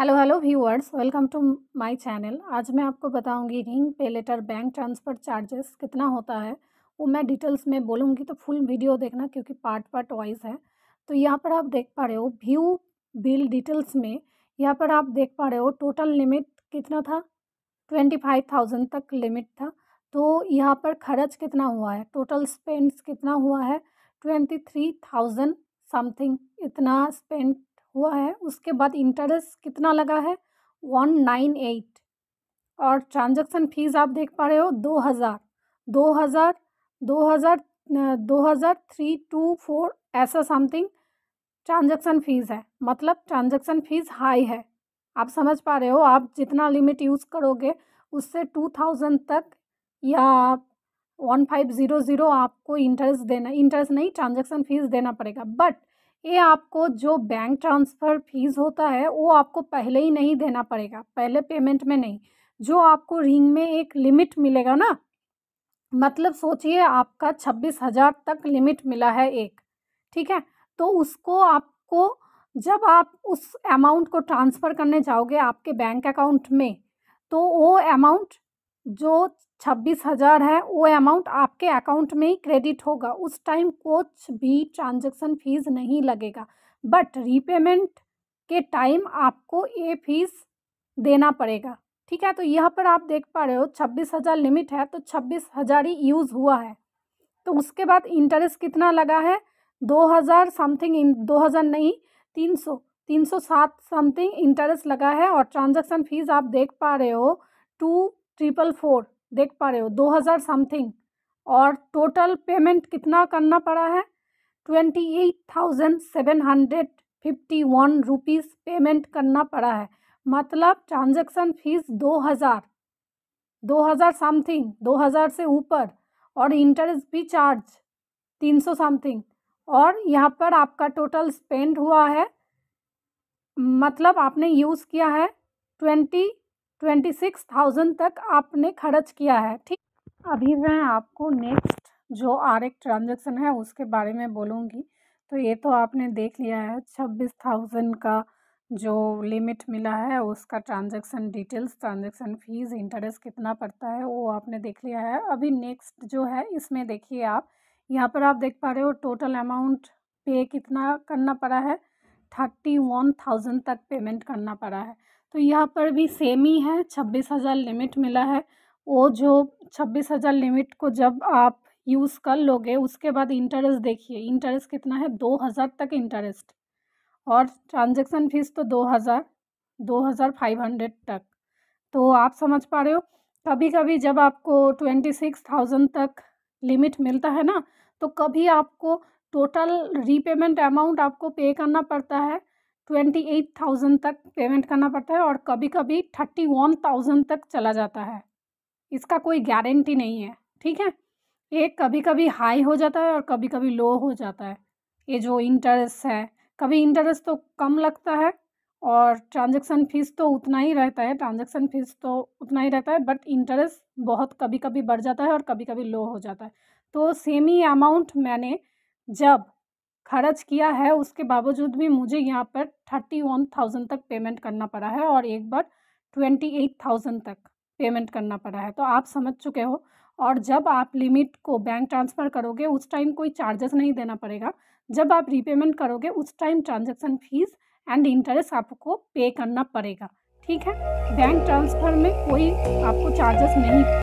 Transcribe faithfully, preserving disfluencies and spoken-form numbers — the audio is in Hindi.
Hello hello viewers, welcome to my channel. आज मैं आपको बताऊंगी रिंग पे लेटर बैंक ट्रांसफ़र चार्जेस कितना होता है, वो मैं डिटेल्स में बोलूंगी, तो फुल वीडियो देखना क्योंकि पार्ट पार्ट वाइज है। तो यहाँ पर आप देख पा रहे हो व्यू बिल डिटेल्स में, यहाँ पर आप देख पा रहे हो टोटल लिमिट कितना था, ट्वेंटी फाइव थाउजेंड तक लिमिट था। तो यहाँ पर खर्च कितना हुआ है, टोटल स्पेंड्स कितना हुआ है, ट्वेंटी थ्री थाउजेंड समथिंग इतना स्पेंड हुआ है। उसके बाद इंटरेस्ट कितना लगा है, वन नाइन एट, और ट्रांजैक्शन फीस आप देख पा रहे हो दो हज़ार दो हज़ार दो हज़ार दो हज़ार थ्री टू फोर ऐसा समथिंग ट्रांजैक्शन फ़ीस है। मतलब ट्रांजैक्शन फ़ीस हाई है, आप समझ पा रहे हो। आप जितना लिमिट यूज़ करोगे उससे टू थाउजेंड तक या वन फाइव ज़ीरो ज़ीरो आपको इंटरेस्ट देना इंटरेस्ट नहीं ट्रांजैक्शन फ़ीस देना पड़ेगा। बट ये आपको जो बैंक ट्रांसफ़र फीस होता है वो आपको पहले ही नहीं देना पड़ेगा, पहले पेमेंट में नहीं। जो आपको रिंग में एक लिमिट मिलेगा ना, मतलब सोचिए आपका छब्बीस हज़ार तक लिमिट मिला है एक, ठीक है। तो उसको आपको जब आप उस अमाउंट को ट्रांसफ़र करने जाओगे आपके बैंक अकाउंट में, तो वो अमाउंट जो छब्बीस हज़ार है वो अमाउंट आपके अकाउंट में ही क्रेडिट होगा। उस टाइम कुछ भी ट्रांजैक्शन फ़ीस नहीं लगेगा। बट रीपेमेंट के टाइम आपको ये फ़ीस देना पड़ेगा, ठीक है। तो यहाँ पर आप देख पा रहे हो छब्बीस हज़ार लिमिट है, तो छब्बीस हज़ार ही यूज़ हुआ है। तो उसके बाद इंटरेस्ट कितना लगा है, दो हज़ार समथिंग दो हज़ार नहीं तीन सौ तीन सौ सात समथिंग इंटरेस्ट लगा है। और ट्रांजैक्शन फ़ीस आप देख पा रहे हो टू ट्रिपल फोर देख पा रहे हो, दो हज़ार समथिंग। और टोटल पेमेंट कितना करना पड़ा है, twenty eight thousand seven hundred fifty one rupees payment करना पड़ा है। मतलब ट्रांजैक्शन फ़ीस दो हज़ार दो हज़ार समथिंग दो हज़ार से ऊपर, और इंटरेस्ट भी चार्ज तीन सौ समथिंग। और यहाँ पर आपका टोटल स्पेंड हुआ है, मतलब आपने यूज़ किया है ट्वेंटी ट्वेंटी सिक्स थाउजेंड तक आपने खर्च किया है, ठीक। अभी मैं आपको नेक्स्ट जो आर एक ट्रांजेक्शन है उसके बारे में बोलूँगी। तो ये तो आपने देख लिया है छब्बीस थाउजेंड का जो लिमिट मिला है उसका transaction details, transaction fees, interest कितना पड़ता है वो आपने देख लिया है। अभी नेक्स्ट जो है इसमें देखिए आप, यहाँ पर आप देख पा रहे हो टोटल अमाउंट पे कितना करना पड़ा है, थर्टी वन थाउजेंड तक पेमेंट करना पड़ा है। तो यहाँ पर भी सेम ही है, छब्बीस हज़ार लिमिट मिला है। वो जो छब्बीस हज़ार लिमिट को जब आप यूज़ कर लोगे उसके बाद इंटरेस्ट देखिए, इंटरेस्ट कितना है, दो हज़ार तक इंटरेस्ट। और ट्रांजैक्शन फ़ीस तो दो हज़ार दो हज़ार फाइव हंड्रेड तक। तो आप समझ पा रहे हो, कभी कभी जब आपको ट्वेंटी सिक्स थाउजेंड तक लिमिट मिलता है ना, तो कभी आपको टोटल रीपेमेंट अमाउंट आपको पे करना पड़ता है ट्वेंटी एट थाउजेंड तक पेमेंट करना पड़ता है, और कभी कभी थर्टी वन थाउजेंड तक चला जाता है। इसका कोई गारंटी नहीं है, ठीक है। ये कभी कभी हाई हो जाता है और कभी कभी लो हो जाता है। ये जो इंटरेस्ट है, कभी इंटरेस्ट तो कम लगता है और ट्रांजैक्शन फ़ीस तो उतना ही रहता है ट्रांजैक्शन फ़ीस तो उतना ही रहता है बट इंटरेस्ट बहुत कभी कभी बढ़ जाता है और कभी कभी लो हो जाता है। तो सेम ही अमाउंट मैंने जब खर्च किया है उसके बावजूद भी मुझे यहाँ पर थर्टी वन थाउजेंड तक पेमेंट करना पड़ा है, और एक बार ट्वेंटी एट थाउजेंड तक पेमेंट करना पड़ा है। तो आप समझ चुके हो। और जब आप लिमिट को बैंक ट्रांसफ़र करोगे उस टाइम कोई चार्जेस नहीं देना पड़ेगा। जब आप रीपेमेंट करोगे उस time transaction fees and interest आपको पे करना पड़ेगा, ठीक है। बैंक ट्रांसफ़र में कोई आपको चार्जेस नहीं